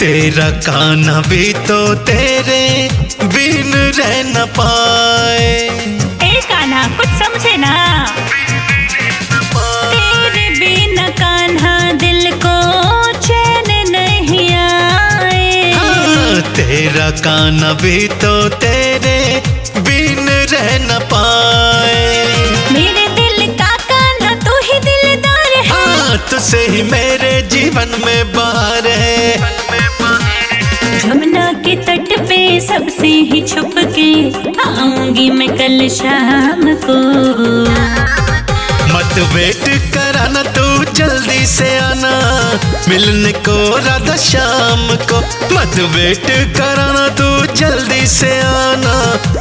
तेरा कान्हा भी तो तेरे बिन रह न पाए। ए कान्हा कुछ समझे ना, तेरे बिना कान्हा दिल को चैन नहीं आए। हाँ, तेरा कान्हा भी तो तेरे बिन रह न पाए। मेरे दिल का कान्हा तू ही दिलदार है। हाँ, तुझसे ही मेरे जीवन में बहार है। जमुना के तट पे सबसे ही छुप के आऊंगी मैं कल शाम को। मत वेट कराना तू जल्दी से आना, मिलने को राधा शाम को। मत वेट कराना तू जल्दी से आना,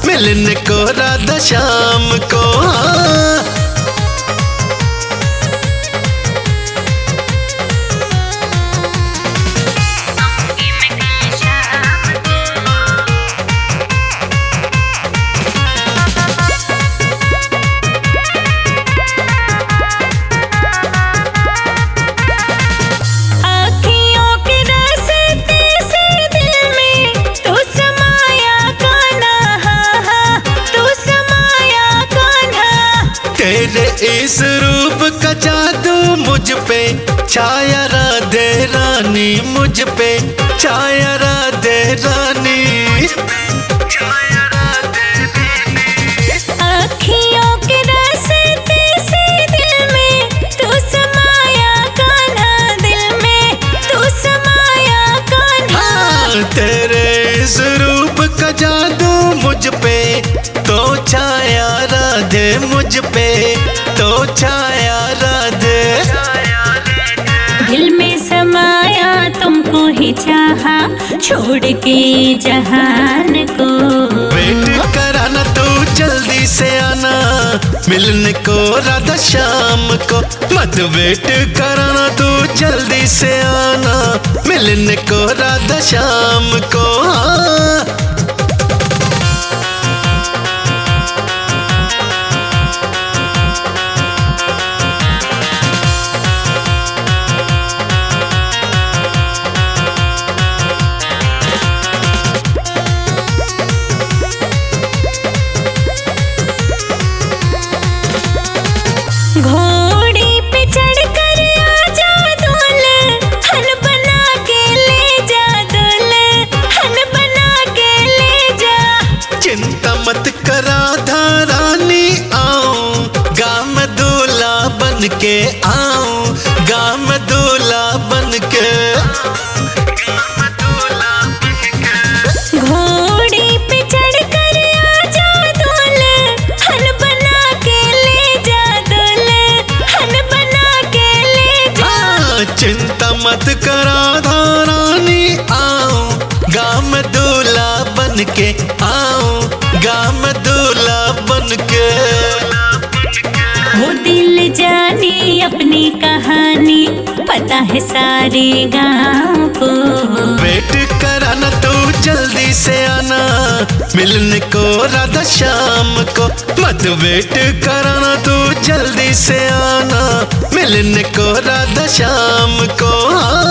मिलने को राधा शाम को। हाँ। इस रूप का जादू मुझ पे छाया राधे रानी, मुझ पे छाया राधे रानी। आँखियों के रास्ते से दिल में तू समाया कान्हा, दिल में तू समाया कान्हा। हाँ, तेरे इस रूप का जादू मुझ पे तो छाया राधे, मुझ पे तो छाया राधे। दिल में समाया तुमको ही चाहा, छोड़ के जहान को। वेट कराना तू जल्दी से आना, मिलने को राधा शाम को। मत वेट कराना तू जल्दी से आना, मिलने को राधा शाम को। हाँ। घोड़ी पे चढ़कर आजा दुल्हन, हन बना के ले जा दुल्हन, हन बना के ले जा। चिंता मत कर राधा रानी, आऊंगा मैं दूल्हा बन के, आऊंगा मैं दूल्हा बन के। चिंता मत कर राधा रानी, आऊंगा मैं दूल्हा बन के, आऊंगा मैं दूल्हा बन के। वो दिल जाने अपनी कहानी, पता है सारे गाँव को। वेट कराना तू जल्दी से आना, मिलने को राधा शाम को। मत वेट कराना तू जल्दी से आना, मिलने को राधा शाम को। हाँ।